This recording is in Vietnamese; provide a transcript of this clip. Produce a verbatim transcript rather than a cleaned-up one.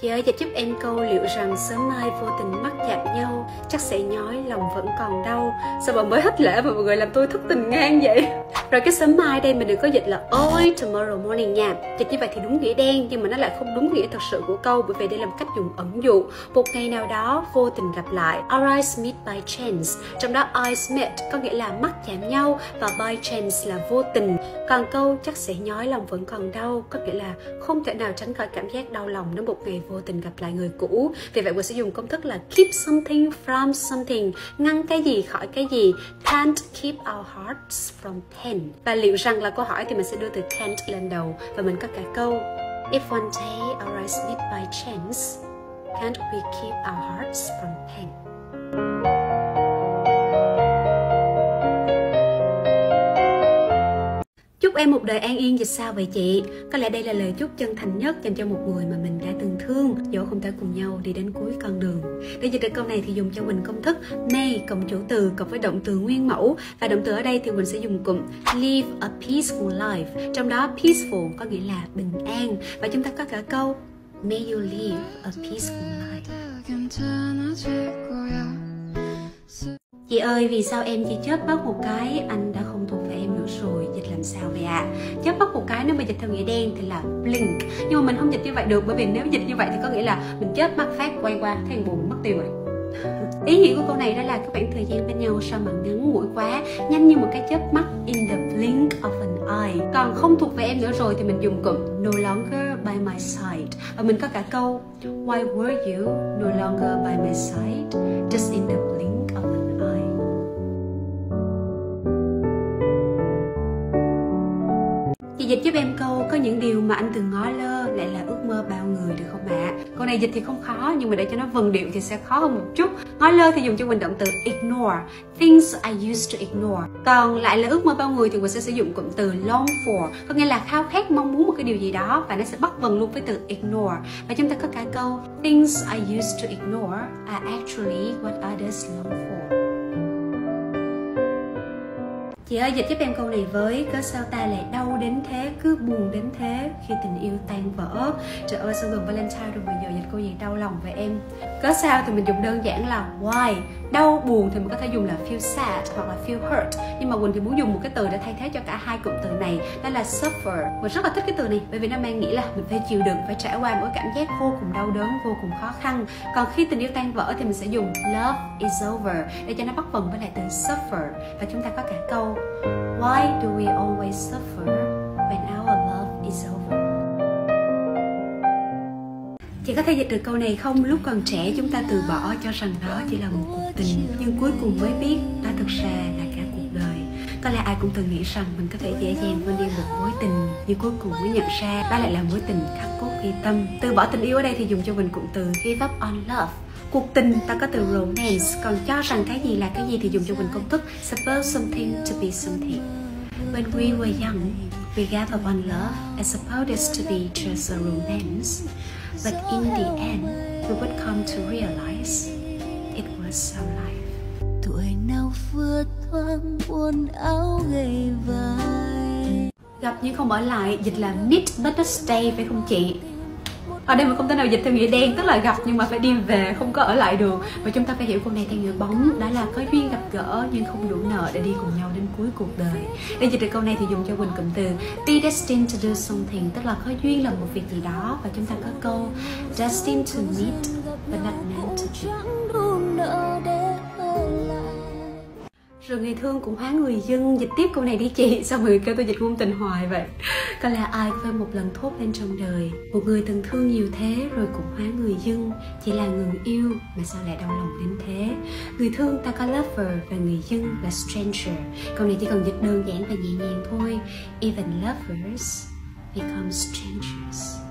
Chị ơi, dịch giúp em câu liệu rằng sớm mai vô tình mắc chạm nhau, chắc sẽ nhói, lòng vẫn còn đau. Sao bọn mới hết lễ mà mọi người làm tôi thất tình ngang vậy? Rồi cái sớm mai đây mình đừng có dịch là ôi tomorrow morning nha. Dịch như vậy thì đúng nghĩa đen, nhưng mà nó lại không đúng nghĩa thật sự của câu, bởi vì đây là một cách dùng ẩn dụ. Một ngày nào đó vô tình gặp lại. Our eyes meet by chance. Trong đó eyes meet có nghĩa là mắt chạm nhau, và by chance là vô tình. Còn câu chắc sẽ nhói, lòng vẫn còn đau có nghĩa là không thể nào tránh khỏi cảm giác đau lòng nếu một ngày vô tình gặp lại người cũ. Vì vậy mình sẽ dùng công thức là keep something from something, ngăn cái gì khỏi cái gì. Can't keep our hearts from pain. Và liệu rằng là câu hỏi thì mình sẽ đưa từ can't lên đầu, và mình có cả câu if one day our eyes meet by chance, can't we keep our hearts from pain. Chúc em một đời an yên, dịch sao vậy chị? Có lẽ đây là lời chúc chân thành nhất dành cho một người mà mình đã từng thương, dẫu không thể cùng nhau đi đến cuối con đường. Để dịch được câu này thì dùng cho Quỳnh công thức may cộng chủ từ cộng với động từ nguyên mẫu, và động từ ở đây thì Quỳnh sẽ dùng cụm live a peaceful life. Trong đó peaceful có nghĩa là bình an, và chúng ta có cả câu may you live a peaceful life. Chị ơi, vì sao em chỉ chớp mắt một cái anh đã không thuộc về em nữa rồi, dịch làm sao vậy ạ? À? Chớp mắt một cái nếu mà dịch theo nghĩa đen thì là blink, nhưng mà mình không dịch như vậy được, bởi vì nếu dịch như vậy thì có nghĩa là mình chớp mắt phát quay qua thấy buồn mất tiêu rồi. Ý nghĩa của câu này đó là các khoảng thời gian bên nhau sao mà ngắn ngủi quá, nhanh như một cái chớp mắt, in the blink of an eye. Còn không thuộc về em nữa rồi thì mình dùng cụm no longer by my side, và mình có cả câu why were you no longer by my side, just in the blink of an eye. Chị dịch giúp em câu có những điều mà anh từng ngó lơ lại là ước mơ bao người được không ạ? À? Câu này dịch thì không khó, nhưng mà để cho nó vần điệu thì sẽ khó hơn một chút. Ngó lơ thì dùng cho mình động từ ignore, things I used to ignore. Còn lại là ước mơ bao người thì mình sẽ sử dụng cụm từ long for, có nghĩa là khao khát mong muốn một cái điều gì đó, và nó sẽ bắt vần luôn với từ ignore. Và chúng ta có cả câu things I used to ignore are actually what others long for. Chị ơi, dịch giúp em câu này với cớ sao ta lại đau đến thế, cứ buồn đến thế khi tình yêu tan vỡ. Trời ơi, sao gần Valentine rồi mà giờ dịch câu gì đau lòng về em. Cớ sao thì mình dùng đơn giản là why. Đau buồn thì mình có thể dùng là feel sad hoặc là feel hurt, nhưng mà Quỳnh thì muốn dùng một cái từ để thay thế cho cả hai cụm từ này, đó là suffer. Mình rất là thích cái từ này bởi vì nó mang nghĩa là mình phải chịu đựng, phải trải qua mỗi cảm giác vô cùng đau đớn, vô cùng khó khăn. Còn khi tình yêu tan vỡ thì mình sẽ dùng love is over để cho nó bắt vần với lại từ suffer. Và chúng ta có cả câu why do we always suffer when our love is over. Chị có thể dịch được câu này không? Lúc còn trẻ chúng ta từ bỏ cho rằng đó chỉ là một cuộc tình, nhưng cuối cùng mới biết đó thực ra là cả cuộc đời. Có lẽ ai cũng từng nghĩ rằng mình có thể dễ dàng quên đi một mối tình, nhưng cuối cùng mới nhận ra đó lại là mối tình khắc cốt ghi tâm. Từ bỏ tình yêu ở đây thì dùng cho mình cụm từ give up on love. Cuộc tình ta có từ romance, còn cho rằng cái gì là cái gì thì dùng cho mình công thức suppose something to be something. When we were young, we gave up on love and supposed it to be just a romance, but in the end, we would come to realize it was our life. Tuổi nào vừa thoáng buồn áo gầy vai. Gặp nhưng không ở lại, dịch là meet but not stay phải không chị? Ở đây mình không thể nào dịch theo nghĩa đen, tức là gặp nhưng mà phải đi về, không có ở lại được. Và chúng ta phải hiểu câu này theo nghĩa bóng, đó là có duyên gặp gỡ nhưng không đủ nợ để đi cùng nhau đến cuối cuộc đời. Để dịch được câu này thì dùng cho Quỳnh cụm từ be destined to do something, tức là có duyên làm một việc gì đó. Và chúng ta có câu destined to meet but not meant to be. Rồi người thương cũng hóa người dưng, dịch tiếp câu này đi chị, sao người kêu tôi dịch ngôn tình hoài vậy? Có lẽ ai cũng phải một lần thốt lên trong đời, một người từng thương nhiều thế rồi cũng hóa người dưng, chỉ là người yêu mà sao lại đau lòng đến thế. Người thương ta có lover và người dưng là stranger. Câu này chỉ cần dịch đơn giản và nhẹ nhàng thôi. Even lovers become strangers.